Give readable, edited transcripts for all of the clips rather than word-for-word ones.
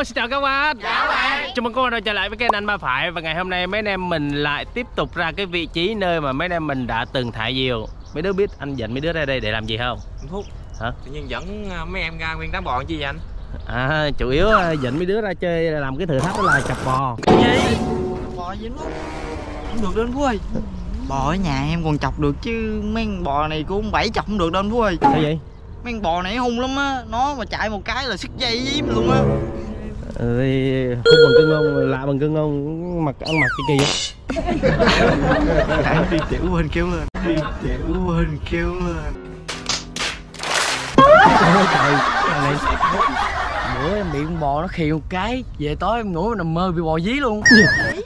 Hello, xin chào các bạn. Chào bạn. Chào mừng các bạn đã trở lại với kênh Anh Ba Phải. Và ngày hôm nay mấy anh em mình lại tiếp tục ra cái vị trí nơi mà mấy anh em mình đã từng thả diều. Mấy đứa biết anh dẫn mấy đứa ra đây để làm gì không? Thuốc. Hả? Tự nhiên dẫn mấy em ra nguyên đám bọn chi vậy anh? À, chủ yếu dẫn mấy đứa ra chơi làm cái thử thách đó là chặt bò. Cái gì? Bò dính lắm. Không được đơn Phú ơi. Bò ở nhà em còn chọc được chứ mấy con bò này cũng không bẫy chọc không được đơn Phú ơi. Sao vậy? Mấy con bò này hung lắm á, nó mà chạy một cái là sức dây với mình luôn á. Ừ, hung bằng cưng không? Lạ bằng cưng không? Mặc ăn mặc cái kỳ vậy? Anh đi tiểu quên kêu lên. Đi tiểu quên kêu lên. Trời ơi, bữa em bị con bò nó khì một cái, về tối em ngủ nằm mơ bị bò dí luôn.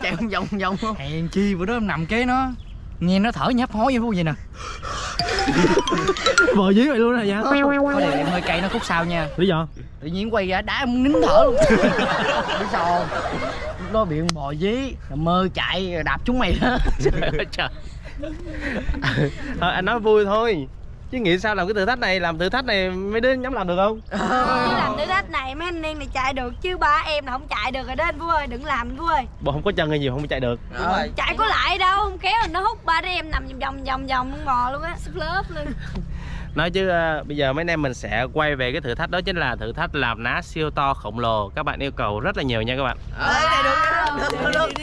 Chạy vòng luôn. Hèn chi bữa đó em nằm kế nó, nghe nó thở nhấp hối như vậy nè. Bò dí vậy luôn hả dạ? Có điều em hơi cay nó khúc sau nha. Lý do? Tự nhiên quay ra đá em muốn nín thở luôn. Lý do? Lúc đó bị con bò dí, mơ chạy đạp chúng mày đó. Trời. Thôi anh nói vui thôi. Chứ nghĩ sao làm cái thử thách này, mấy đứa nhắm làm được không? Làm thử thách này mấy anh em này chạy được chứ ba em là không chạy được rồi đó anh Phú ơi, đừng làm anh Phú ơi. Bộ không có chân hay gì không chạy được. Rồi. Chạy có lại đâu, không khéo nó hút ba đứa em nằm vòng luôn bò luôn á, sắp lớp luôn. Nói chứ bây giờ mấy anh em mình sẽ quay về cái thử thách đó chính là thử thách làm ná siêu to khổng lồ. Các bạn yêu cầu rất là nhiều nha các bạn.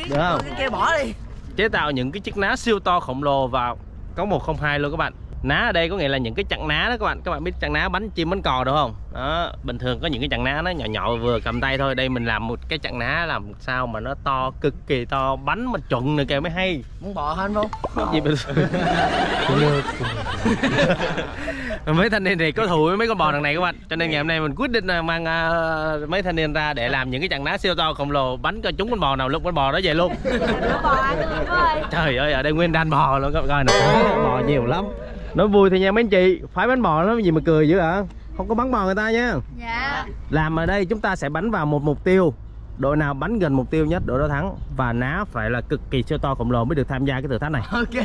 Được không? Cái kia bỏ đi. Chế tạo những cái chiếc ná siêu to khổng lồ vào có 102 luôn các bạn. Ná ở đây có nghĩa là những cái chặn ná đó các bạn. Các bạn biết chặn ná bánh chim bánh cò được không? Đó, bình thường có những cái chặn ná nó nhỏ nhỏ vừa cầm tay thôi. Đây mình làm một cái chặn ná làm sao mà nó to, cực kỳ to, bánh mà chuẩn nữa kìa mới hay. Muốn bò hên không? Gì bình thường. Mấy thanh niên này có thù với mấy con bò đằng này các bạn. Cho nên ngày hôm nay mình quyết định là mang mấy thanh niên ra để làm những cái chặn ná siêu to khổng lồ, bánh cho chúng con bò nào lúc con bò đó về luôn. Trời ơi, ở đây nguyên đàn bò luôn các bạn. Coi nè, bò nhiều lắm. Nói vui thì nha mấy anh chị, phải bánh bò nó gì mà cười dữ hả? Không có bắn bò người ta nha. Dạ. Làm ở đây chúng ta sẽ bắn vào một mục tiêu. Đội nào bắn gần mục tiêu nhất đội đó thắng. Và ná phải là cực kỳ siêu to khổng lồ mới được tham gia cái thử thách này. Ok.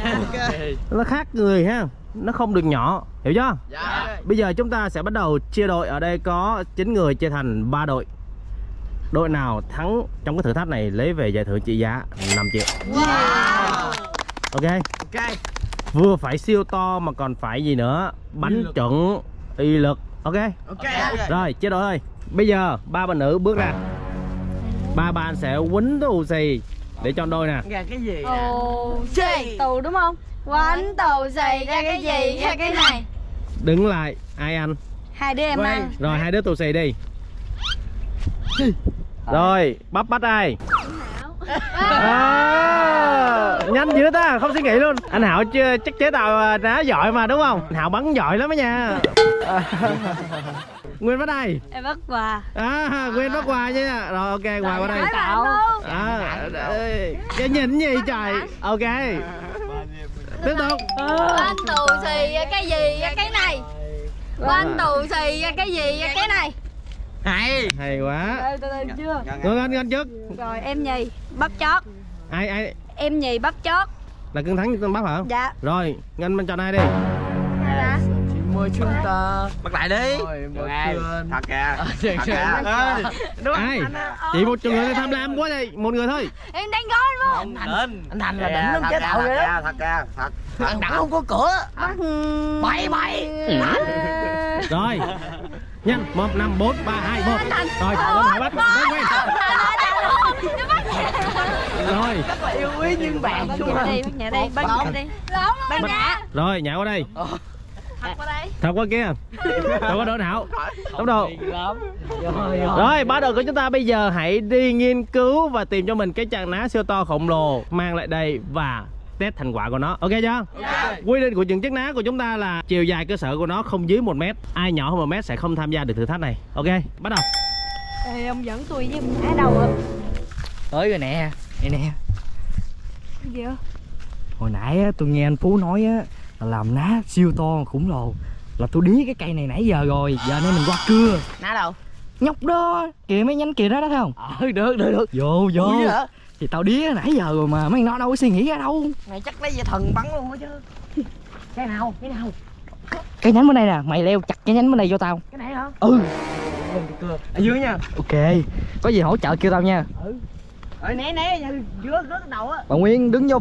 Nó khác người ha. Nó không được nhỏ, hiểu chưa? Dạ. Bây giờ chúng ta sẽ bắt đầu chia đội. Ở đây có 9 người chia thành 3 đội. Đội nào thắng trong cái thử thách này lấy về giải thưởng trị giá 5 triệu. Wow. Ok. Vừa phải siêu to mà còn phải gì nữa? Bánh chuẩn, y lực. Ok. Rồi, chế đội ơi. Bây giờ ba bạn nữ bước ra. Ba bạn sẽ quýnh tù xì để cho đôi nè. Ra cái gì? Tù xì. Tù đúng không? Quýnh tù xì ra cái gì? Ra cái này. Đứng lại, ai ăn? Hai đứa em ăn. Rồi hai đứa tù xì đi. Rồi, bắp bắt ai? Nhanh dữ ta, không suy nghĩ luôn. Anh Hảo chưa chắc chế tạo đá giỏi mà đúng không? Anh Hảo bắn giỏi lắm đó nha. Nguyên bắt đây. Em bắt quà. Nguyên bắt quà nha. Rồi ok, quà qua đây. Cái nhìn gì trời. Ok. Tiếp tục. Quanh tù xì cái gì cái này. Quanh tù xì cái gì cái này. Hay quá. Ngân trước. Rồi em nhì bắt chót. Ai? Em nhì bắt chót. Là cưng thắng cho bắt hả? Dạ. Rồi, Ngân bên chọn ai đi? Dạ. Chị mời chúng ta bắt lại đi. Thật kìa. Đúng ai? Chị một người tham lam quá vậy, một người thôi. Em đánh gói luôn. Anh Thành là đỉnh lắm chế tạo rồi đó. Thật kìa. Anh Đẳng không có cửa. Bậy. Rồi. Nhanh, 1, 5, 4, 3, 2, 1. Rồi, bắt. Rồi. Rất là yêu quý nhưng bạn xuống đi, bắt nhà đi. Lộn luôn nha. Rồi, nhảy qua đây. Thật qua kia. Đâu có đổ não. Đúng rồi. Rồi, ba đội của chúng ta bây giờ hãy đi nghiên cứu và tìm cho mình cái chàng ná siêu to khổng lồ, mang lại đây và test thành quả của nó, ok chưa? Yeah. Quy định của những chiếc ná của chúng ta là chiều dài cơ sở của nó không dưới 1 mét. Ai nhỏ hơn 1 mét sẽ không tham gia được thử thách này. Ok, bắt đầu. Ê, ông dẫn tôi với em nhả đầu rồi. Tới rồi nè, nè. Cái gì vậy? Hồi nãy á, tôi nghe anh Phú nói á, là làm ná siêu to khủng lồ. Là tôi đí cái cây này nãy giờ rồi, giờ nay mình qua cưa. Ná đâu? Nhóc đó, kìa mấy nhánh kìa đó đó thấy không? Được. Vô. Thì tao đía nãy giờ rồi mà mấy nó đâu có suy nghĩ ra đâu. Mày chắc lấy dây thần bắn luôn đó chứ. Cái nào? Cái nhánh bên đây nè, mày leo chặt cái nhánh bên đây vô tao. Cái này hả? Ừ. còn cờ ở dưới nha. Ok, có gì hỗ trợ kêu tao nha. Ừ. Ở né né dưới rớt đầu á. Bà Nguyên đứng vô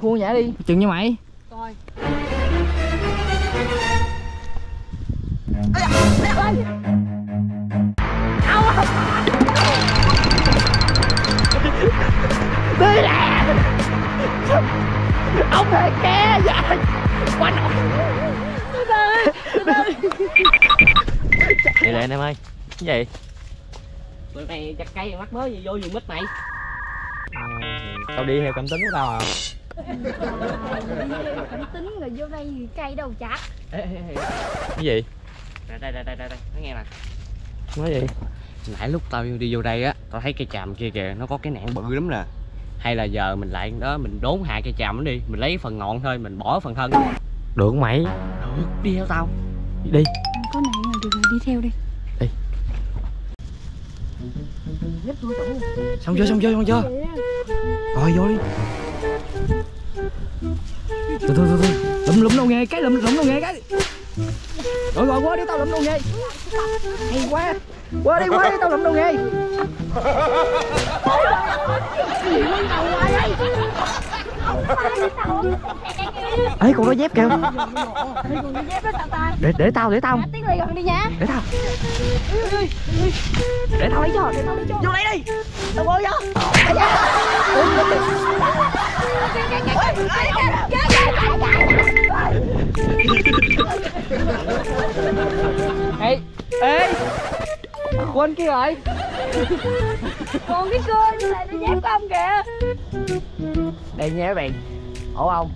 phụ nhả đi. Chừng cho mày. Coi. Đi nè. Ông thề ke vậy. Quá nổ. Đi lên em ơi. Cái gì? Tụi này chặt cây mắc mới gì vô vườn mít mày. Tao đi theo cảm tính của tao à. Cảm tính rồi vô đây gì cây đâu chặt. Cái gì? Đây. Nó nghe nè. Nói gì? Nãy lúc tao đi vô đây á, tao thấy cây tràm kia kìa, nó có cái nạn bự lắm nè. Hay là giờ mình lại đó mình đốn hạ cây tràm nó đi, mình lấy phần ngọn thôi, mình bỏ phần thân. Được không mày? Được, đi theo tao. Đi. Có nạn rồi, được rồi, đi theo đi. Đi. Xong chưa? Rồi vô đi. Từ. Lụm đâu nghe cái, lụm đâu nghe cái. Rồi qua đi tao lụm đâu nghe. Hay quá. Qua đi tao lụm đâu nghe. Ấy con đó dép kìa. Để tao. Để tao lấy cho. Vô lấy đi. Tao vô. Ê. Quên kia rồi. Còn cái cơn lại nó dép không kìa. Đây nha các bạn. Ổ không?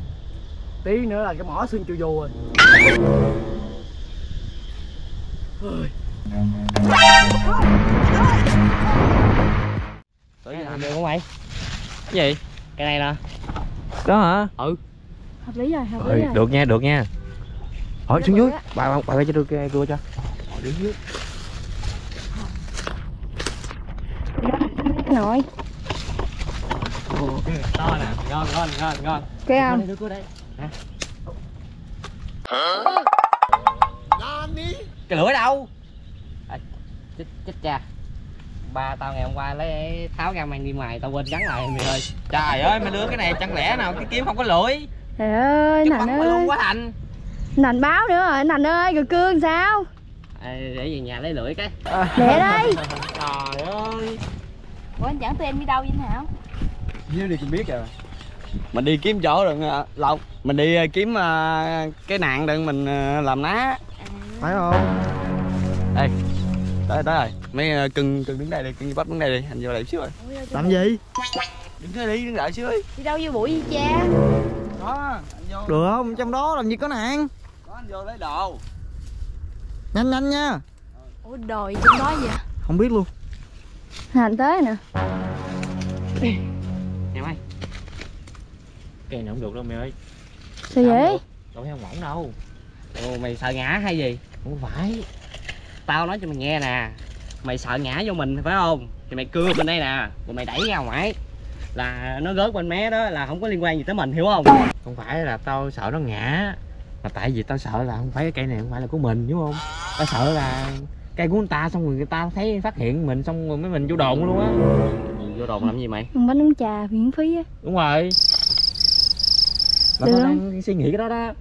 Tí nữa là cái mỏ xương chu du rồi. Tụi này làm được không mày? Cái gì? Cái này nè. Đó hả? Ừ. Hợp lý rồi. Được nha. Hỏi xuống dưới. Bà cho đưa cái cưa cho. Hỏi đứng dưới. Nồi. To nè, ngon. Cái không? Đưa cua đây. Hả? Cái lưỡi đâu? À, chết cha. Ba tao ngày hôm qua lấy tháo ra mang đi mày, tao quên gắn lại mày ơi. Trời ơi, mày đưa cái này chẳng lẽ nào cái kiếm không có lưỡi. Trời ơi, Nành ơi. Luôn quá Thành. Nành báo nữa rồi, Nành ơi, rồi cương sao? À, để về nhà lấy lưỡi cái. Lẹ đây. Trời ơi. Ủa anh dẫn tụi em đi đâu vậy nào? Nếu đi cũng biết rồi. Mình đi kiếm chỗ rồi Lộc. Mình đi kiếm cái nạn đừng mình làm ná. Phải không? Ê. Tới rồi. Mấy cưng đứng đây đi, cưng bắp đứng đây đi, anh vô lại xíu rồi. Làm gì? Đứng đợi xíu đi. Đi đâu vô bụi vậy cha? Đó, anh vô. Được không? Trong đó làm gì có nạn. Đó anh vô lấy đồ. Nhanh nha. Ủa đồ gì trong đó vậy? Không biết luôn. Hành tới nè. Em ơi. Cái này không được đâu mày ơi. Sao vậy? Đâu thấy không ổn đâu. Ồ, mày sợ ngã hay gì? Không phải. Tao nói cho mày nghe nè. Mày sợ ngã vô mình phải không? Thì mày cưa bên đây nè, rồi mày đẩy ra ngoài. Là nó rớt bên mé đó là không có liên quan gì tới mình hiểu không? Không phải là tao sợ nó ngã. Mà tại vì tao sợ là không phải cái cây này không phải là của mình đúng không? Tao sợ là cây của người ta xong rồi người ta thấy phát hiện mình xong rồi mấy mình vô đồn luôn á. Vô đồn làm gì mày? Bánh uống trà miễn phí á. Đúng rồi. Mà tao đang suy nghĩ cái đó đó.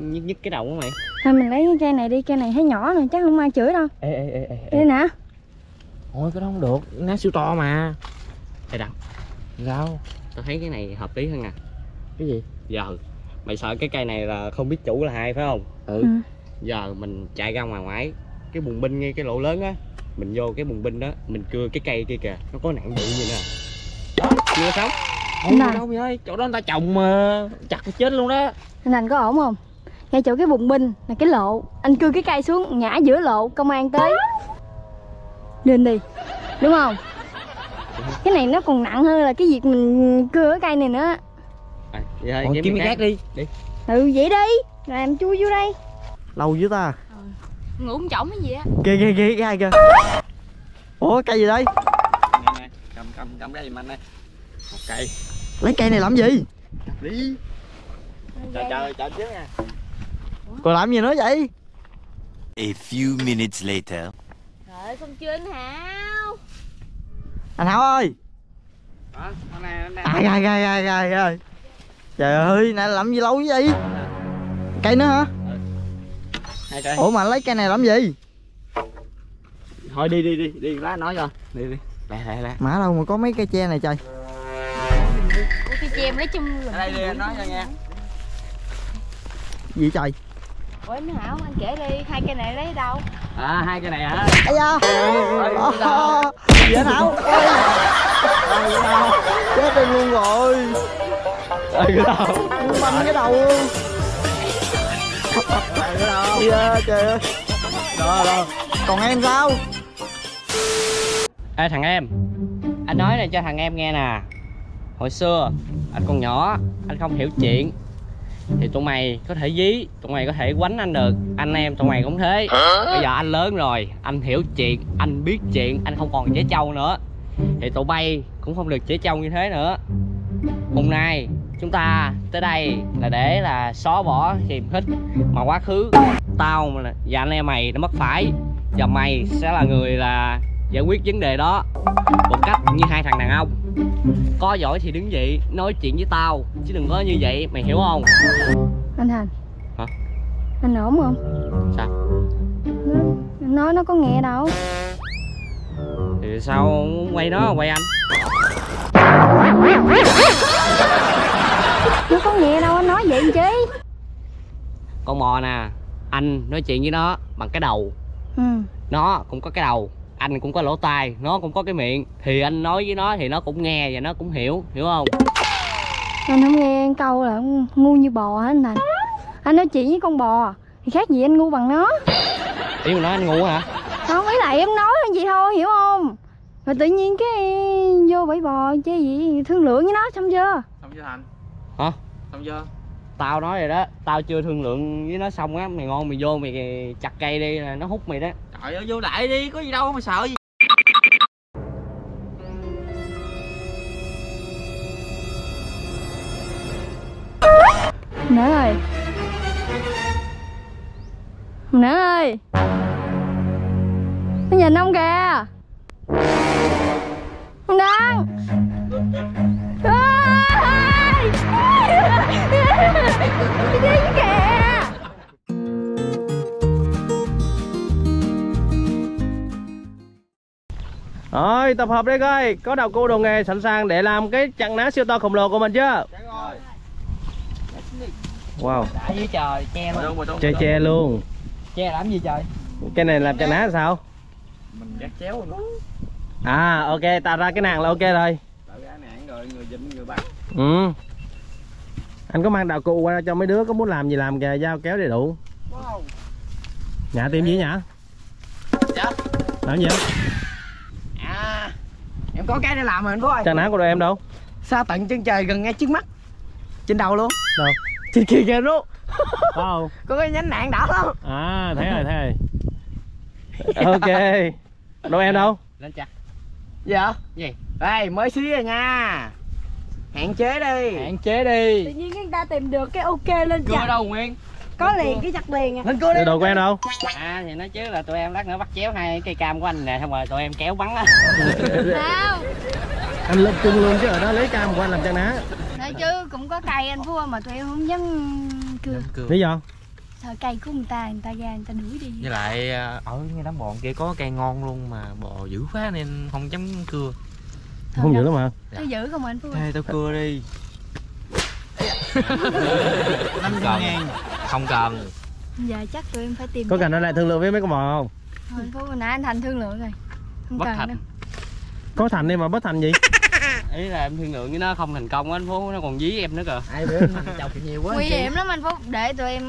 Nhức cái đầu của mày. Thôi mình lấy cái cây này đi, cây này thấy nhỏ rồi chắc không ai chửi đâu. Ê. Đây nè. Thôi cái đó không được, nó siêu to mà. Ê Đặng. Sao? Tao thấy cái này hợp lý hơn nè. Cái gì? Giờ mày sợ cái cây này là không biết chủ là ai phải không? Ừ. Giờ mình chạy ra ngoài ngoại. Cái bùng binh ngay cái lỗ lớn á, mình vô cái bùng binh đó, mình cưa cái cây kia kìa, nó có nặng bự gì nè. Chưa sống. Không đâu mày ơi, chỗ đó người ta trồng mà chặt cái chết luôn đó. Nành có ổn không? Ngay chỗ cái bùng binh là cái lộ, anh cưa cái cây xuống ngã giữa lộ, công an tới. Nên đi. Đúng không? Cái này nó còn nặng hơn là cái việc mình cưa cái cây này nữa. À, vậy thôi, kiếm cái khác đi. Ừ vậy đi, rồi em chui vô đây. Lâu dữ ta. Ngủ không chổng cái gì á. Kìa cái ai kìa. Ủa cây gì đây? Nè, cầm cái gì mà anh ơi. Một cây. Lấy cây này làm gì? Đi. Chờ trước nha. Còn làm gì nữa vậy? A few minutes later. ơi, không chưa anh Hảo. Anh Hảo ơi. Hả? Ai ơi. Trời ơi, nãy làm gì lâu vậy? Cây nữa hả? Ừ. Cây. Ủa mà lấy cây này làm gì? Thôi đi lá nói cho. Đi. Lẹ. Mà đâu mà có mấy cây tre này trời. Ủa cây tre lấy chung rồi. Đây đi anh nói cho nghe. Gì trời? Ủa anh Hảo, anh kể đi, hai cây này lấy đâu? À hai cây này hả? Ây da. Gì anh Hảo? Chết em luôn rồi. Băm cái đầu luôn. Yeah, trời ơi. Rồi. Còn em sao? Ê thằng em, anh nói này cho thằng em nghe nè. Hồi xưa anh còn nhỏ, anh không hiểu chuyện thì tụi mày có thể dí, tụi mày có thể quánh anh được. Anh em tụi mày cũng thế. Bây giờ anh lớn rồi, anh hiểu chuyện, anh biết chuyện, anh không còn trẻ trâu nữa thì tụi bay cũng không được trẻ trâu như thế nữa. Hôm nay chúng ta tới đây là để là xóa bỏ hiềm khích mà quá khứ tao và anh em mày đã mắc phải, và mày sẽ là người là giải quyết vấn đề đó một cách như hai thằng đàn ông. Có giỏi thì đứng dậy nói chuyện với tao chứ đừng có như vậy, mày hiểu không? Anh Thành hả? Anh ổn không? Sao? Nói nó có nghe đâu. Thì sao quay nó quay anh? Nó có nghe đâu, anh nói vậy làm chi? Con mò nè, anh nói chuyện với nó bằng cái đầu. Ừ. Nó cũng có cái đầu, anh cũng có lỗ tai, nó cũng có cái miệng. Thì anh nói với nó thì nó cũng nghe và nó cũng hiểu, hiểu không? Anh không nghe câu là ngu như bò hả anh Thành? Anh nói chuyện với con bò thì khác gì anh ngu bằng nó. Ý mà nói anh ngu hả? Không, ý là em nói gì thôi, hiểu không? Rồi tự nhiên cái vô bẫy bò chứ gì, thương lượng với nó xong chưa? Xong chưa Thành? Hả? Xong chưa? Tao nói rồi đó, tao chưa thương lượng với nó xong á. Mày ngon mày vô mày chặt cây đi, nó hút mày đó. Trời ơi vô lại đi, có gì đâu mà sợ gì. Nở ơi. Nở ơi. Nó nhìn ông kìa. Ông Đăng. Đi đi kìa. Rồi tập hợp đây coi, có đầu cô đồ nghề sẵn sàng để làm cái chặn ná siêu to khổng lồ của mình chưa? Wow. Đã dưới trời che luôn. Che che luôn. Che làm gì trời? Cái này làm chặn ná sao? Mình gạt chéo rồi đó. À ok, tạo ra cái nàng là ok rồi. Tạo ra nàng rồi người dính người bắt. Ừ. Anh có mang đạo cụ qua cho mấy đứa có muốn làm gì làm kìa, dao kéo đầy đủ. Wow. Nhã tìm gì nhã? Dạ. Làm gì vậy? À, em có cái để làm rồi anh Phú ơi. Chà nã của đội em đâu? Xa tận chân trời gần ngay trước mắt. Trên đầu luôn. Đâu? Trên kia kìa luôn. Wow. Có cái nhánh nạn đỏ đó. À thấy rồi. Ok. Đội em đâu? Lên chặt. Dạ. Gì? Đây mới xí rồi nha. Hạn chế đi. Tự nhiên người ta tìm được cái ok lên cưa chặt. Cưa đâu Nguyên? Có lên liền cưa. Cái chặt liền à. Lên cưa đi. Đồ của em đâu? À thì nói chứ là tụi em lát nữa bắt chéo hai cây cam của anh nè, xong rồi tụi em kéo bắn á. Sao? Anh lên chung luôn chứ ở đó lấy cam của anh làm cho ná. Nói chứ cũng có cây anh Phú mà tụi em không dám cưa. Lý do? Sợ cây của người ta ra người ta đuổi đi. Với lại ở ngay đám bọn kia có cây ngon luôn mà bò dữ quá nên không dám cưa. Không giữ lắm hả? Dạ. Tôi giữ không anh Phú. Ê tao cưa đi. 5.000. Không cần. Giờ chắc tụi em phải tìm. Có cần nó lại thương lượng với mấy con bò không? Thôi Phú hồi nãy anh Thành thương lượng rồi. Không bất cần thành. Đâu. Có thành đi mà bất thành gì? Ý là em thương lượng với nó không thành công á anh Phú, nó còn dí em nữa kìa. Ai biết chọc nhiều quá. Nguy hiểm lắm anh Phú, để tụi em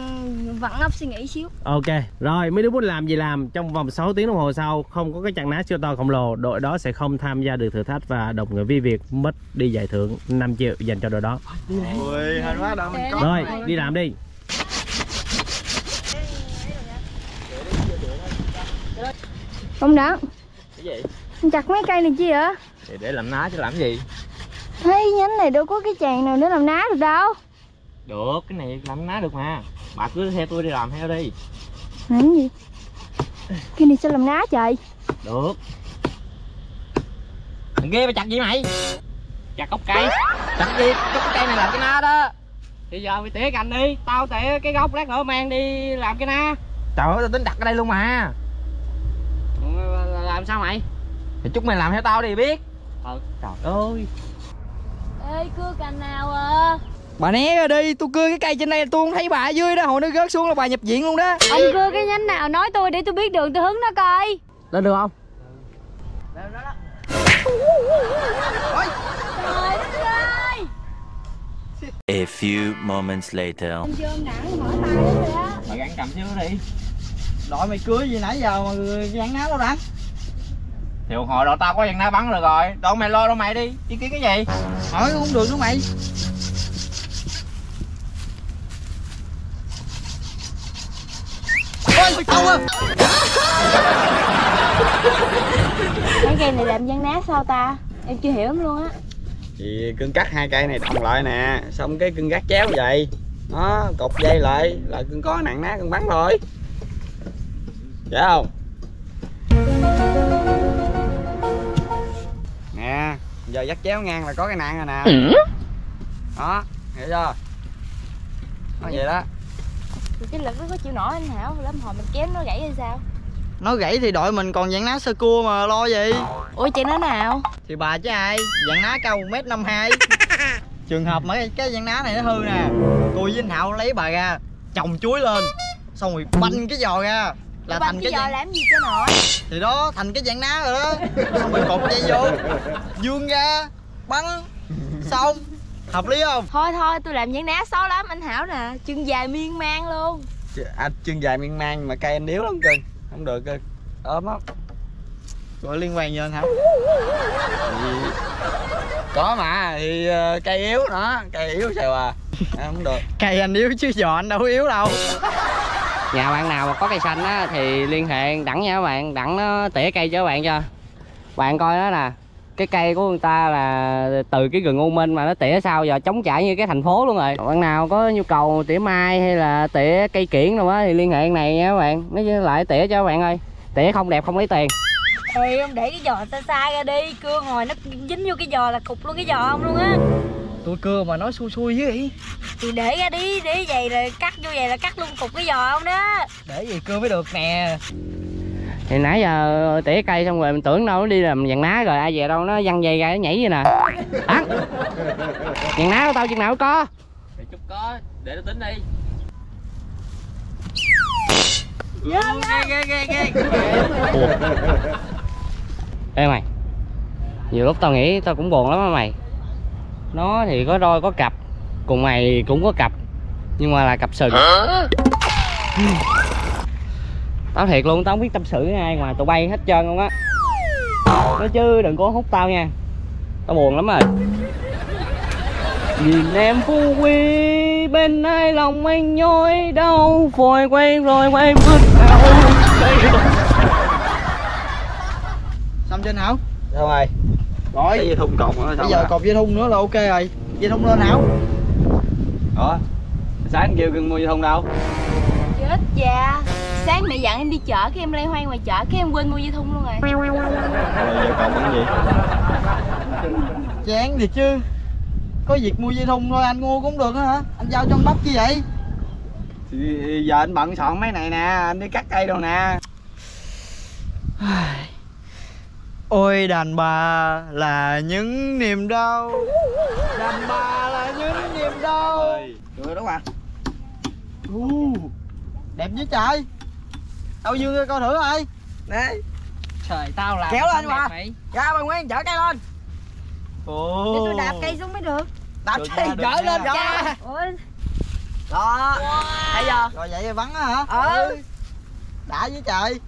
vặn óc suy nghĩ xíu. Ok, rồi mấy đứa muốn làm gì làm, trong vòng 6 tiếng đồng hồ sau không có cái chặn ná siêu to khổng lồ, đội đó sẽ không tham gia được thử thách và đồng người vi Việt mất đi giải thưởng 5 triệu dành cho đội đó. Ôi, hên quá đâu mình có. Rồi, đi làm đi. Không đó. Cái gì? Mình chặt mấy cây này chi vậy? Thì để làm ná chứ làm gì? Thấy nhánh này đâu có cái chàng nào nữa làm ná được đâu. Được, cái này làm ná được mà. Bà cứ theo tôi đi làm theo đi. Làm gì? Cái này sao làm ná trời? Được. Thằng ghê mày chặt gì mày? Chặt gốc cây. Chặt gì? Gốc cây này làm cái na đó. Bây giờ mày tỉa cành đi, tao tỉa cái gốc lát nữa mang đi làm cái na. Trời ơi, tao tính đặt ở đây luôn mà. Làm sao mày? Thì chúc mày làm theo tao đi biết. Ừ. Trời ơi. Ê, cưa cành nào à? Bà né ra đi, tôi cưa cái cây trên đây tôi không thấy bà ở dưới đó, hồi nó rớt xuống là bà nhập viện luôn đó. Ông cưa cái nhánh nào nói tôi để tôi biết đường tôi hướng nó coi. Lên được không? Ừ. Lên đó đó. Ôi. Trời đất ơi. A few moments later. Ông Dương nặng mỏi tay đó kìa. Bà gắn cầm xíu đi. Đội mày cưa gì nãy giờ mà gắn ná đâu đánh. Thì hồi đó tao có dàn ná bắn rồi. Đội mày lo đâu mày đi. Ý kiến cái gì? Hỏi không được đúng mày. Ôi, tao ơi. Cái cây này làm dàn ná sao ta? Em chưa hiểu luôn á. Thì cưng cắt hai cây này đồng lại nè, xong cái cưng gác chéo vậy. Nó cột dây lại là cưng có nặng ná cưng bắn rồi. Dạ không? Nè, giờ dắt chéo ngang là có cái nạn rồi nè. Đó, hiểu chưa? Nó vậy đó. Cái lực nó có chịu nổi anh Hảo, lắm hồi mình chém nó gãy hay sao? Nó gãy thì đội mình còn dàn ná sơ cua mà lo gì. Ủa chị nó nào? Thì bà chứ ai, dàn ná cao 1m52. Trường hợp mấy cái dàn ná này nó hư nè, tôi với anh Hảo lấy bà ra, chồng chuối lên, xong rồi banh cái giò ra. Là thành cái giò làm gì cho nội. Thì đó, thành cái dạng ná rồi đó. Xong mình cột dây vô, dương ra, bắn, xong. Hợp lý không? Thôi thôi, tôi làm dạng ná xấu lắm anh Hảo nè. Chân dài miên man luôn. À, chân dài miên man mà cây anh yếu lắm cưng. Không được cưng, ốm lắm. Rồi liên quan gì anh Hảo? Thì... có mà, thì cây yếu đó. Cây yếu sao à, không được. Cây anh yếu chứ giò anh đâu yếu đâu. Nhà bạn nào mà có cây xanh á thì liên hệ Đặng nha các bạn, Đặng nó tỉa cây cho các bạn cho. Bạn coi đó nè, cái cây của người ta là từ cái rừng U Minh mà nó tỉa sao giờ chống trải như cái thành phố luôn rồi. Bạn nào có nhu cầu tỉa mai hay là tỉa cây kiển đâu á thì liên hệ này nha các bạn, nó lại tỉa cho các bạn ơi. Tỉa không đẹp không lấy tiền. Ê ông để cái giò xa xa ra đi, cưa ngồi nó dính vô cái giò là cục luôn cái giò ông luôn á. Tôi cưa mà nói xui xui chứ gì. Thì để ra đi, để vậy là cắt vô vậy là cắt luôn cục cái giò không đó. Để gì cưa mới được nè. Thì nãy giờ tỉa cây xong rồi mình tưởng đâu nó đi làm dàn ná rồi, ai về đâu nó văng dây ra nó nhảy vậy nè. Bắn. Dàn ná của tao chừng nào có. Để chút có, để nó tính đi. Ghê. Ê mày. Nhiều lúc tao nghĩ tao cũng buồn lắm á mày. Nó thì có đôi có cặp, cùng mày cũng có cặp, nhưng mà là cặp sừng. Tao thiệt luôn, tao không biết tâm sự với ai ngoài tụi bay hết trơn không á. Nói chứ đừng có hút tao nha, tao buồn lắm rồi. Nhìn em phú quý bên ai lòng anh nhói đau, vội quen rồi quen bước nào. Xong trên Hảo? Sao rồi? Rồi. Cái dây thun cột nữa, bây giờ cột dây thun nữa là ok rồi. Dây thun lên Hảo. Ủa? Sáng kêu cưng mua dây thun đâu? Chết cha. Sáng mẹ dặn em đi chợ cái em lay hoay ngoài chợ cái em quên mua dây thun luôn rồi. Rồi giờ còn cái gì? Chán thiệt chứ. Có việc mua dây thun thôi anh mua cũng được đó hả? Anh giao cho anh bắp chứ vậy? Thì giờ anh bận soạn mấy này nè, anh đi cắt cây đồ nè. Ôi đàn bà là những niềm đau. Đàn bà là những niềm đau. Trời đúng mà. Đẹp với trời. Đâu Dương ơi coi thử ơi. Nè. Trời tao là kéo lên mà. Ra bà Nguyên chở cây lên. Để tôi đạp cây xuống mới được. Đạp cây chở lên rồi. Đó. Thấy chưa? Rồi vậy vắng á hả? Ừ. Đã với trời.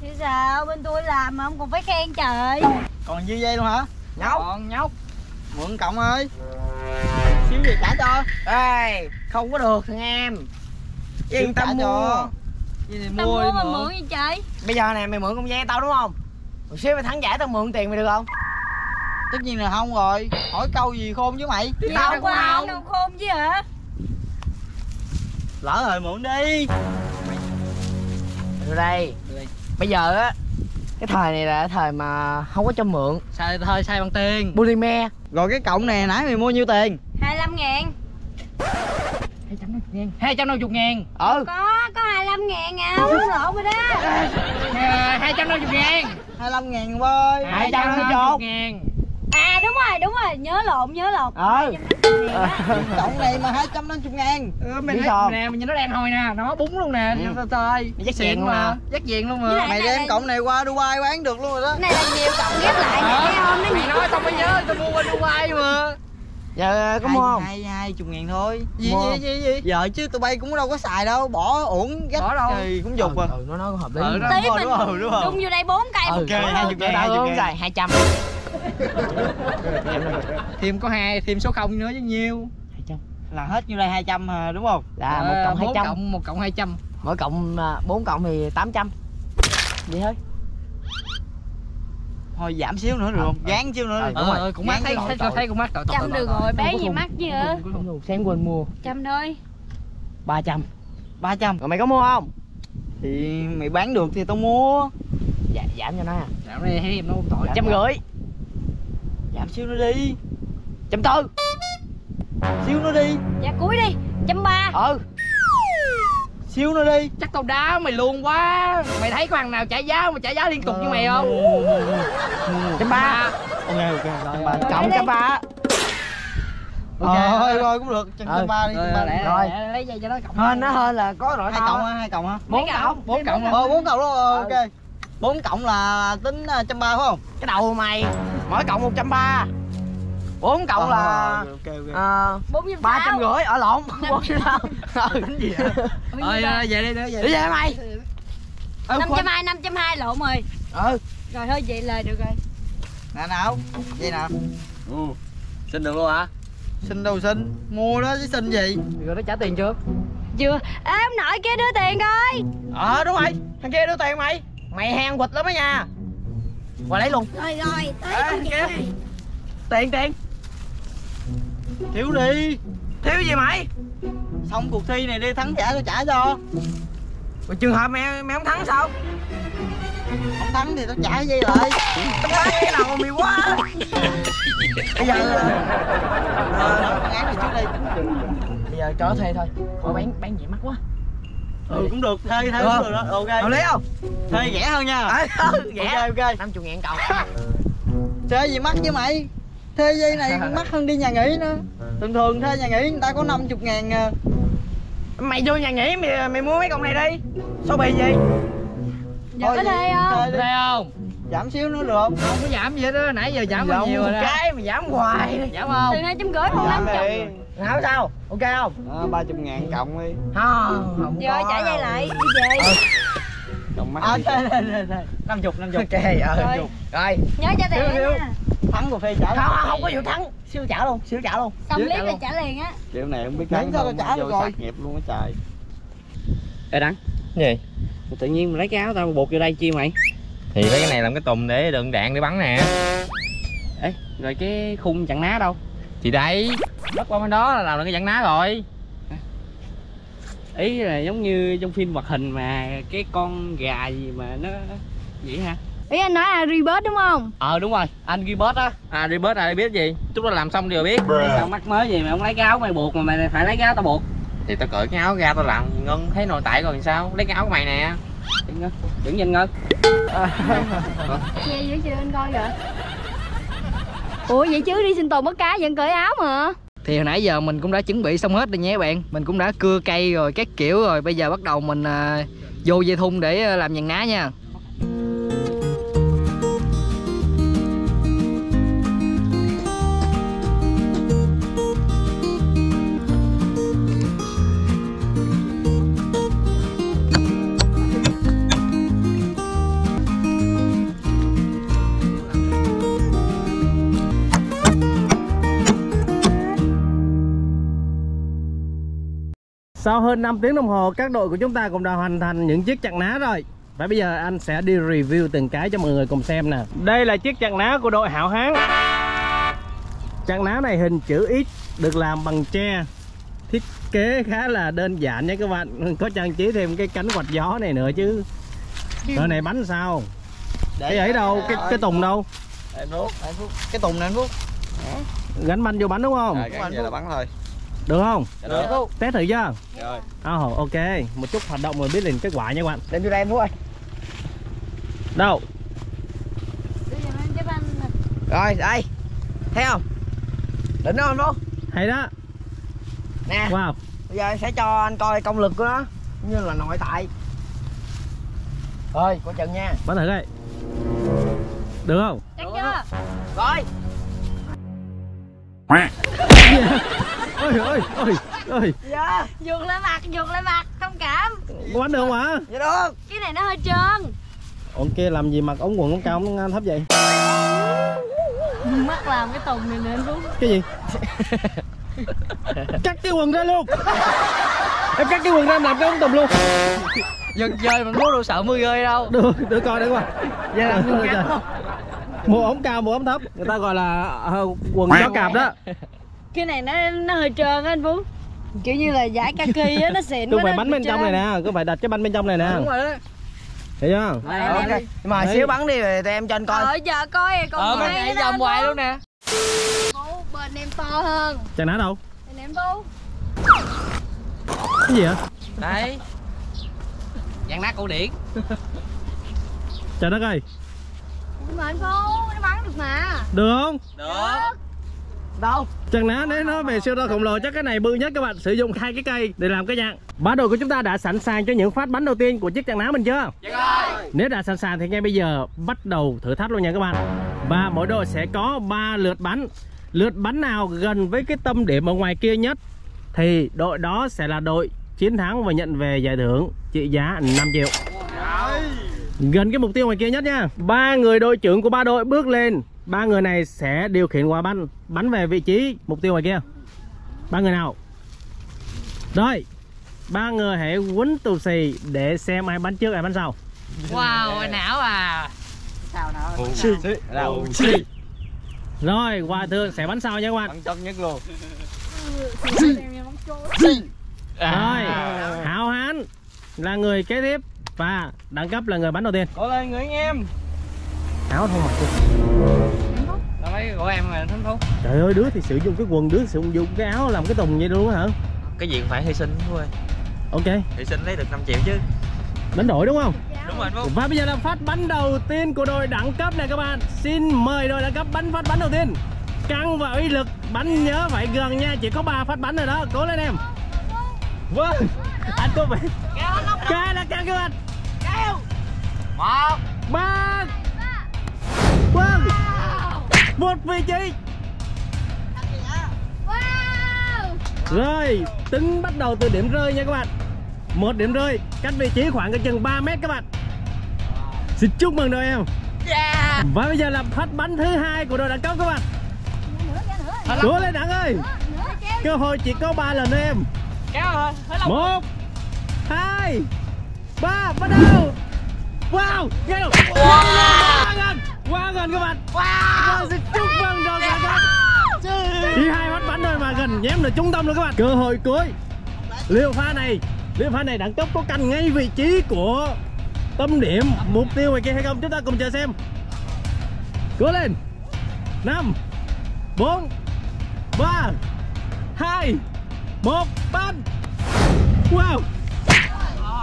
Chứ sao bên tôi làm mà ông còn phải khen trời. Còn dư dây luôn hả? Nhóc. Còn nhóc. Mượn cộng ơi. Xíu gì trả cho. Ê, không có được thằng em. Yên tâm mua. Gì thì mua đi mà mượn gì trời. Bây giờ nè mày mượn con dây tao đúng không? Một xíu mày thắng giải tao mượn tiền mày được không? Tất nhiên là không rồi. Hỏi câu gì khôn với mày. Chứ tao có ai đâu khôn chứ hả? Lỡ rồi mượn đi. Đưa đây. Bây giờ á Cái thời này là thời mà không có cho mượn. Sao thôi sai bằng tiền Polymer. Rồi cái cọng này nãy mày mua nhiêu tiền? 25.000. 250.000. 250.000. Ừ. Có 25.000 à, uống lộn rồi đó. 250.000. 25.000 ơi. 250.000. À đúng rồi, nhớ lộn. Ừ. Cọng này mà 250.000. Mình thấy nè, mình nhìn nó đen hồi nè, nó búng luôn nè. Trời. Mày dắt diện mà, dắt diện luôn mà. Mày đem cọng này qua Dubai bán được luôn rồi đó. Này là nhiều cọng ghép lại nè, thấy không? Mày nói xong mới nhớ tao mua qua Dubai mà. Giờ có mua không? 20.000 thôi. Gì? Giờ chứ tụi bay cũng đâu có xài đâu, bỏ uổng gách gì cũng dục à. Nó nói có hợp lý. Đúng rồi. Đung vô đây 4 cây. Ok, 20.000, 200. Thêm có 2, thêm số 0 nữa chứ nhiêu? 200. Là hết nhiêu đây 200 đúng không? Là 1 cộng 200. Mỗi cộng 4 cộng thì 800. Vậy thôi. Thôi giảm xíu nữa được không? Gán xíu nữa được rồi. Cũng mắc thấy cũng mắc tội. Trăm được rồi, bé gì mắc chứ hả? Sáng quên mua. Trăm thôi. 300. Rồi mày có mua không? Thì mày bán được thì tao mua. Giảm cho nó à. Giảm đi thấy em nó không tội. 150. Giảm xíu nữa đi. 140. Xíu nữa đi. Dạ cuối đi. 130. Ừ. Xíu nữa đi. Chắc tao đá mày luôn quá. Mày thấy có thằng nào trả giá liên tục như mày không? 130. Ok. 130. Cộng 130. Thôi rồi cũng được. 130 đi. Rồi lấy dây cho nó cộng. Hên nó hơn là có rồi. 2 cộng hả? 4 cộng. 4 cộng luôn. Ok. 4 cộng là tính 130 phải không? Cái đầu mày. Mỗi cộng 130. 4 cộng là 350 ở lộn. Tính gì vậy? Về đi nữa. Đi về mày. 520 lộn rồi. Ừ. Rồi thôi vậy lời được rồi. Nè nào. Vậy nè. Ừ. Xin được luôn hả? Xin đâu xin. Mua đó chứ xin gì. Rồi nó trả tiền chưa? Chưa. Ê ông nội kia đưa tiền coi. Đúng rồi. Thằng kia đưa tiền mày. Mày hang quịch lắm á nha. Qua lấy luôn. Rồi, tới con kia. Tiền. Thiếu đi. Thiếu gì mày? Xong cuộc thi này đi, thắng giả tao trả cho. Rồi trường hợp mày không thắng sao? Không thắng thì tao trả dây lại. Tao bán cái nào mà mày quá. Bây giờ án này trước đi. Bây giờ cho nó thuê thôi. Khỏi bán vậy mắc quá. Ừ cũng được, thuê cũng được đó. Ok. Hợp lý không? Thuê rẻ hơn nha. Rẻ. Ok. 50.000 cầu. Thuê gì mắc chứ mày? Thuê dây này mắc hơn đi nhà nghỉ nữa. Thường thuê nhà nghỉ người ta có 50.000 à. Mày vô nhà nghỉ mày mua mấy con này đi. Số bì gì? Thôi thuê không? Giảm xíu nữa được không? Không có giảm gì hết á, nãy giờ giảm bao nhiêu rồi đó. Cái mày giảm hoài đi. Giảm không? Từ 250 không 50. Hả sao? Ok không? 30.000 cộng đi. Không. Rồi trả dây lại đi về. Cộng mắc. 50. Ok, 50. Rồi. Nhớ trả tiền nha. Thắng của Phi trả luôn. Không có vụ thắng. Siêu trả luôn. Xong clip là trả liền á. Kiểu này không biết đánh sao trả được rồi. Nghiệp luôn á trời. Ê Đắng. Gì? Tự nhiên mình lấy cái áo tao buộc vô đây chi mày? Thì lấy cái này làm cái tùm để đựng đạn để bắn nè. Ê, rồi cái khung chặn ná đâu? Thì đây, bắt qua bên đó là làm được cái chặn ná rồi. Ý là giống như trong phim hoạt hình mà cái con gà gì mà nó vậy hả? Ý anh nói Aribert đúng không? Đúng rồi, anh Aribert á. Aribert ai biết gì? Chúng ta làm xong đều biết. Sao mắc mới gì mà không lấy cái áo mày buộc mà mày phải lấy cái áo tao buộc? Thì tao cởi cái áo ra tao làm Ngân thấy nội tại rồi sao? Lấy cái áo của mày nè. Đứng nhìn Ngân. Nghe dữ chưa anh coi vậy? Ủa vậy chứ đi sinh tồn bắt cá vẫn cởi áo mà. Thì hồi nãy giờ mình cũng đã chuẩn bị xong hết rồi nha các bạn. Mình cũng đã cưa cây rồi các kiểu rồi. Bây giờ bắt đầu mình vô dây thun để làm dàn ná nha. Sau hơn 5 tiếng đồng hồ, các đội của chúng ta cũng đã hoàn thành những chiếc chặn ná rồi. Và bây giờ anh sẽ đi review từng cái cho mọi người cùng xem nè. Đây là chiếc chặn ná của đội Hảo Hán. Chặn ná này hình chữ X, được làm bằng tre. Thiết kế khá là đơn giản nha các bạn. Có trang trí thêm cái cánh quạt gió này nữa chứ. Đội này bắn sao? Cái ấy đâu, cái tùng đâu? Em Phúc. Cái tùng này anh Phúc. Gánh banh vô bánh đúng không? Rồi, vậy là bắn thôi. Được không? Được. Test thử chưa? Rồi. Oh, ok, một chút hoạt động rồi biết liền kết quả nha các bạn. Đến vô đây em Phúc ơi. Đâu? Rồi, đây. Thấy không? Đỉnh không anh Phúc? Thấy đó. Nè. Wow. Bây giờ em sẽ cho anh coi công lực của nó như là nội tại. Thôi, coi chừng nha. Bắn thử đây. Được không? Chắc chưa? Rồi. Ôi ơi. Dạ. Dừng lại mặt, không cảm. Có bánh được không hả? Dạ được. Cái này nó hơi trơn. Ông kia làm gì mặc ống quần ống cao ống thấp vậy? Mắt làm cái tùng này nè anh Phúc. Cái gì? Cắt cái quần ra luôn. Em cắt cái quần ra em làm cái ống tùng luôn. Dân chơi mình muốn đâu sợ mưa rơi đâu. Được, để coi qua. Dạ làm mưa trời. Mùa ống cao mùa ống thấp, người ta gọi là quần gió cạp đó. Cái này nó hơi trơn á anh Phú, kiểu như là giải kaki á, nó xịn quá. Cứ phải bánh bên trong này nè, cứ phải đặt cái bánh bên trong này nè. Đúng rồi đó. Thấy chưa? Ok. Mà xíu bắn đi rồi tụi em cho anh coi. Giờ coi còn mấy vòng hoài luôn nè. Bên em to hơn. Chàng nã đâu? Bên em Phú. Cái gì vậy? Đây. Chàng nã cổ điển. Trời đất ơi. Nhưng mà anh Phú nó bắn được mà. Được không? Được. Đâu? Chàng ná nếu nói về siêu to khổng lồ chắc cái này bự nhất các bạn. Sử dụng hai cái cây để làm cái dạng. Bá đội của chúng ta đã sẵn sàng cho những phát bắn đầu tiên của chiếc chàng ná mình chưa? Dạ rồi. Nếu đã sẵn sàng thì ngay bây giờ bắt đầu thử thách luôn nha các bạn. Và mỗi đội sẽ có 3 lượt bắn. Lượt bắn nào gần với cái tâm điểm ở ngoài kia nhất thì đội đó sẽ là đội chiến thắng và nhận về giải thưởng trị giá 5 triệu. Gần cái mục tiêu ngoài kia nhất nha. 3 người đội trưởng của 3 đội bước lên. 3 người này sẽ điều khiển quả bắn về vị trí mục tiêu ngoài kia. 3 người nào? Rồi. 3 người hãy quýnh tù xì để xem ai bắn trước ai bắn sau. Wow, ơi não à. Sao não? Rồi, quả thường sẽ bắn sau nha các bạn. Bắn trong nhất luôn. Rồi, Hảo Hán là người kế tiếp và đẳng cấp là người bắn đầu tiên. Cố lên người anh em. Áo thôi mặc lấy của em rồi Thánh Phúc. Trời ơi, đứa thì sử dụng cái quần, đứa sử dụng cái áo làm cái tùng vậy luôn hả? Cái gì cũng phải hy sinh thôi. Ok. Hy sinh lấy được 5 triệu chứ. Đánh đổi đúng không? Đúng rồi anh Phúc. Và bây giờ là phát bắn đầu tiên của đội đẳng cấp này các bạn. Xin mời đội đẳng cấp bắn phát bắn đầu tiên. Căng và uy lực, bắn nhớ phải gần nha, chỉ có 3 phát bắn rồi đó. Cố lên em. Vâng. Anh Phúc phải. Cái là căng các bạn. Kêu. 1 3. Wow. Một vị trí. Wow. Rồi, tính bắt đầu từ điểm rơi nha các bạn. 1 điểm rơi, cách vị trí khoảng chừng 3 mét các bạn. Xin chúc mừng đội em. Yeah. Và bây giờ là phát bắn thứ hai của đội đẳng cấp các bạn. Cố lên Đặng ơi. Cơ hội chỉ có 3 lần em. 1 2 3 bắt đầu. Wow, nghe được. Quá gần các bạn. Wow. Xin chúc mừng đội đẳng cấp. Chỉ 2 phát bắn thôi mà gần nhém được trung tâm luôn các bạn. Cơ hội cuối. Liệu pha này đẳng cấp có canh ngay vị trí của tâm điểm mục tiêu này kia hay không? Chúng ta cùng chờ xem. Cố lên. 5 4 3 2 1 bắn. Wow.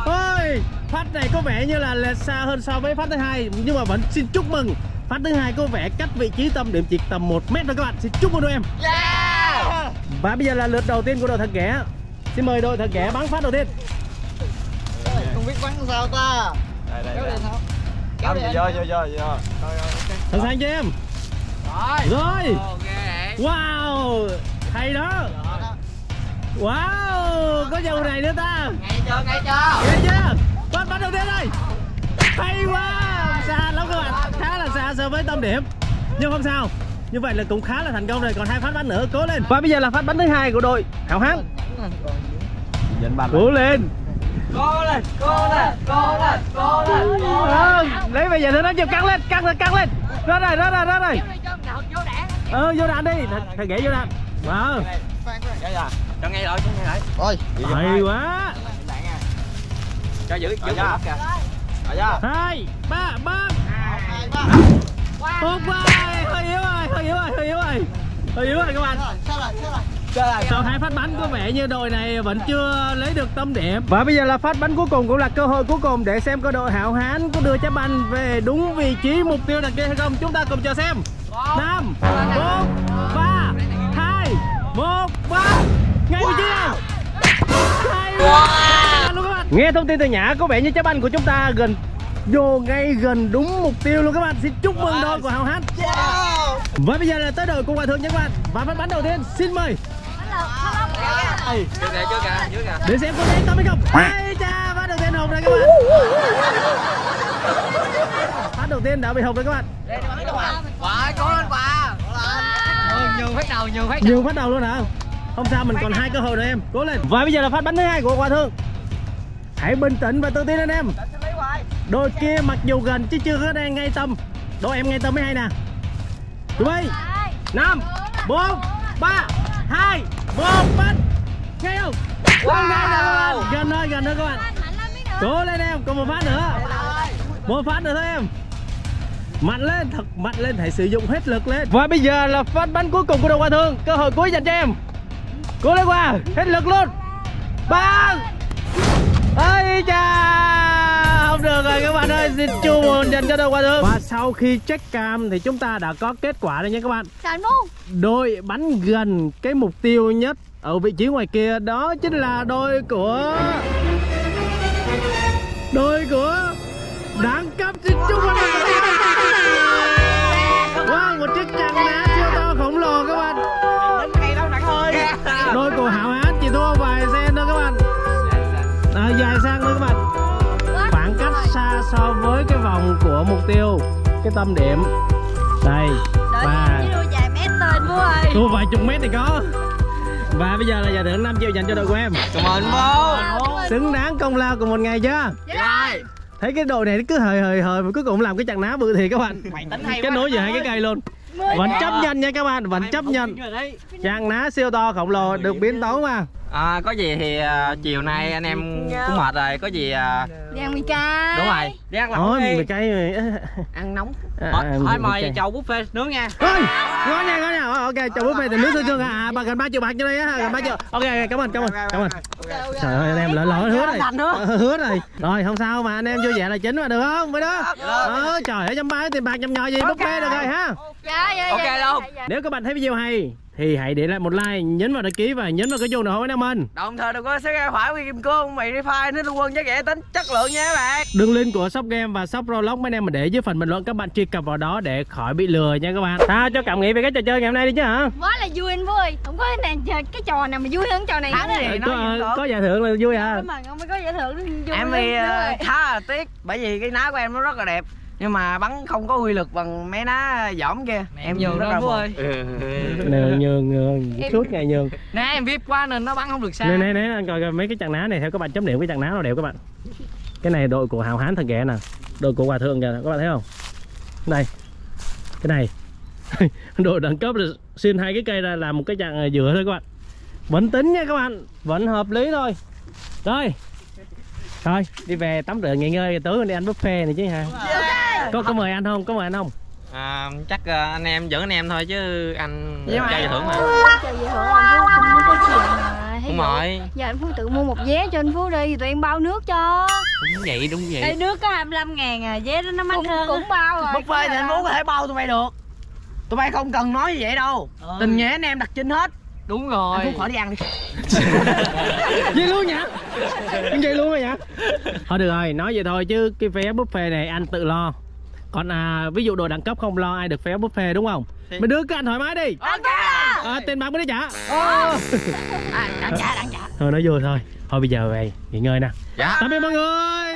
Ôi, phát này có vẻ như là xa hơn so với phát thứ hai nhưng mà vẫn xin chúc mừng. Phát thứ hai có vẻ cách vị trí tâm điểm chỉ tầm 1 mét thôi các bạn. Xin chúc mừng đội em. Yeah. Và bây giờ là lượt đầu tiên của đội Thật Ghẻ. Xin mời đội Thật Ghẻ bắn phát đầu tiên. Không biết bắn sao ta. Đây. Kéo đi. Vô. Sẵn sàng cho em. Rồi. Wow, hay đó. Wow, có dầu này nữa ta. Nghe chưa? Bắn đầu tiên đây. Hay quá. Xa lắm các bạn, khá là xa so với tâm điểm. Nhưng không sao. Như vậy là cũng khá là thành công rồi, còn 2 phát bắn nữa, cố lên. Và bây giờ là phát bắn thứ hai của đội Hảo Hán. Cố lên. Lấy bây giờ thứ nó chịu căng lên. Rớt rồi. Vô đạn đi, thằng Ghẻ vô đạn. Cho ngay rồi, Ôi, hay quá. Cho giữ kìa. 2 3 3. Hơi yếu rồi các bạn. Sau hai phát bắn có vẻ như đội này vẫn chưa lấy được tâm điểm. Và bây giờ là phát bắn cuối cùng, cũng là cơ hội cuối cùng để xem cơ đội Hảo Hán có đưa trái banh về đúng vị trí mục tiêu đặt kia hay không. Chúng ta cùng chờ xem. 5, 4, 3, 2, 1, bắn. Ngay vị trí này. Nghe thông tin từ Nhã có vẻ như trái banh của chúng ta gần vô ngay gần đúng mục tiêu luôn các bạn. Xin chúc mừng đội của Hảo Hán. Và bây giờ là tới đội của Hòa Thượng nha các bạn. Và phát bắn đầu tiên, xin mời. Để xem có đến tâm hay không. Ây cha, phát đầu tiên hộp rồi các bạn. Phát đầu tiên đã bị hộp rồi các bạn. Quá, cố lên quá. Nhiều phát đầu luôn hả? Không sao, mình còn 2 cơ hội nữa em. Cố lên. Và bây giờ là phát bắn thứ 2 của Hòa Thượng. Hãy bình tĩnh và tự tin lên em. Đội kia mặc dù gần chứ chưa có đang ngay tâm. Đội em ngay tâm mới hay nè. Chuẩn bị 5, 4, 3, 2, 1, bắn. Ngay không? Wow. Gần thôi các bạn. Cố lên em, còn một phát nữa. Một phát nữa thôi em. Mạnh lên, thật mạnh lên, hãy sử dụng hết lực lên. Và bây giờ là phát bắn cuối cùng của đội Hòa Thượng. Cơ hội cuối dành cho em. Cố lên qua, hết lực luôn. Bắn. Ây cha, không được rồi các bạn ơi, xin chúc mừng dành cho đội Hòa Thượng. Và sau khi check cam thì chúng ta đã có kết quả rồi nha các bạn. Đội bắn gần cái mục tiêu nhất ở vị trí ngoài kia, đó chính là đội của Đẳng Cấp. Xin chúc mừng wow, một chiếc tràng đá siêu to khổng lồ các bạn. Đội của Hảo Hán chỉ thua vài sen thôi các bạn. Dài sang nữa các bạn. Khoảng cách xa so với cái vòng của mục tiêu, cái tâm điểm. Đây. Và vài mét tên Bố ơi. Tôi vài chục mét thì có. Và bây giờ là giải thưởng 5 triệu dành cho đội của em. Cảm ơn Bố. Xứng đáng công lao của một ngày chưa? Rồi. Thấy cái đội này nó cứ hời mà cuối cùng làm cái chặng ná bự thiệt các bạn. Cái nối giữa hai cái cây luôn. Vẫn chấp nhận nha các bạn, vẫn chấp nhận. Chặng ná siêu to khổng lồ được biến tấu mà. Có gì thì chiều nay anh em cũng mệt rồi, có gì đi ăn mì cay. Đúng rồi, đi ăn lẩu đi. Mì cay ăn nóng. Thôi mời chầu buffet nướng nha. Ôi, ngon nha. Ok, chầu buffet thì nướng sương sương à, gần 3 triệu bạc cho đây á, gần 3 triệu. Ok, cảm ơn. Trời ơi anh em lỡ hứa rồi. Rồi không sao mà anh em vui vẻ là chính mà được không? Mới đó. Trời ơi, 100 tiền bạc nhầm nhò gì buffet được rồi ha. Ok luôn. Nếu các bạn thấy video hay thì hãy để lại một like, nhấn vào đăng ký và nhấn vào cái chuông để hỏi năm anh. Đồng thời đừng quên shop game Khải Huy Kim Cương, mày Refine nó luôn quân giá rẻ tính chất lượng nha các bạn. Đường link của shop game và shop Roblox mấy anh em mình để dưới phần bình luận, các bạn truy cập vào đó để khỏi bị lừa nha các bạn. Sao cho cảm nghĩ về cái trò chơi ngày hôm nay đi chứ hả? Quá là vui anh ơi, không có cái trò nào mà vui hơn trò này. Có giải thưởng là vui hả? Mà không có giải thưởng vui. Em thì khá là tiếc bởi vì cái ná của em nó rất là đẹp. Nhưng mà bắn không có uy lực bằng mấy ná giỏm kia. Em nhường đó Phú ơi. Nhường suốt ngày nhường. Nè em VIP quá nên nó bắn không được xa. Nè anh coi mấy cái chặng ná này, theo các bạn chấm điểm cái chặng ná nào đẹp các bạn. Cái này đội của Hảo Hán thật ghẻ nè. Đội của Hòa Thượng kìa, các bạn thấy không? Đây. Cái này. Đội Đẳng Cấp là xin hai cái cây ra làm một cái chặng giữa thôi các bạn. Vẫn tính nha các bạn, vẫn hợp lý thôi. Rồi. Thôi, đi về tắm rửa nghỉ ngơi, tối mình đi ăn buffet này chứ hả? Có mời anh không? Chắc anh em dẫn anh em thôi chứ anh chơi giải thưởng mà. Chơi giải thưởng anh Phú không có chuyện mà. Đúng rồi. Giờ anh Phú tự mua một vé cho anh Phú đi thì tụi em bao nước cho. Đúng vậy. Ê, nước có 25.000 à, vé đó nó mắc hơn. Cũng bao rồi. Buffet thì anh Phú có thể bao tụi bay được. Tụi bay không cần nói như vậy đâu. Tình nghĩa anh em đặt chính hết. Đúng rồi. Anh Phú khỏi đi ăn đi. Vậy luôn nhỉ? Vậy luôn rồi nhỉ? Thôi được rồi, nói vậy thôi chứ cái vé buffet này anh tự lo. Còn ví dụ đội Đẳng Cấp không lo ai được vé buffet đúng không? Thì... Mấy đứa cứ ăn thoải mái đi. Ok. Tiền bạc mới đi trả. Ăn trả. Thôi nói vui thôi. Thôi bây giờ về nghỉ ngơi nè. Dạ. Tạm biệt mọi người.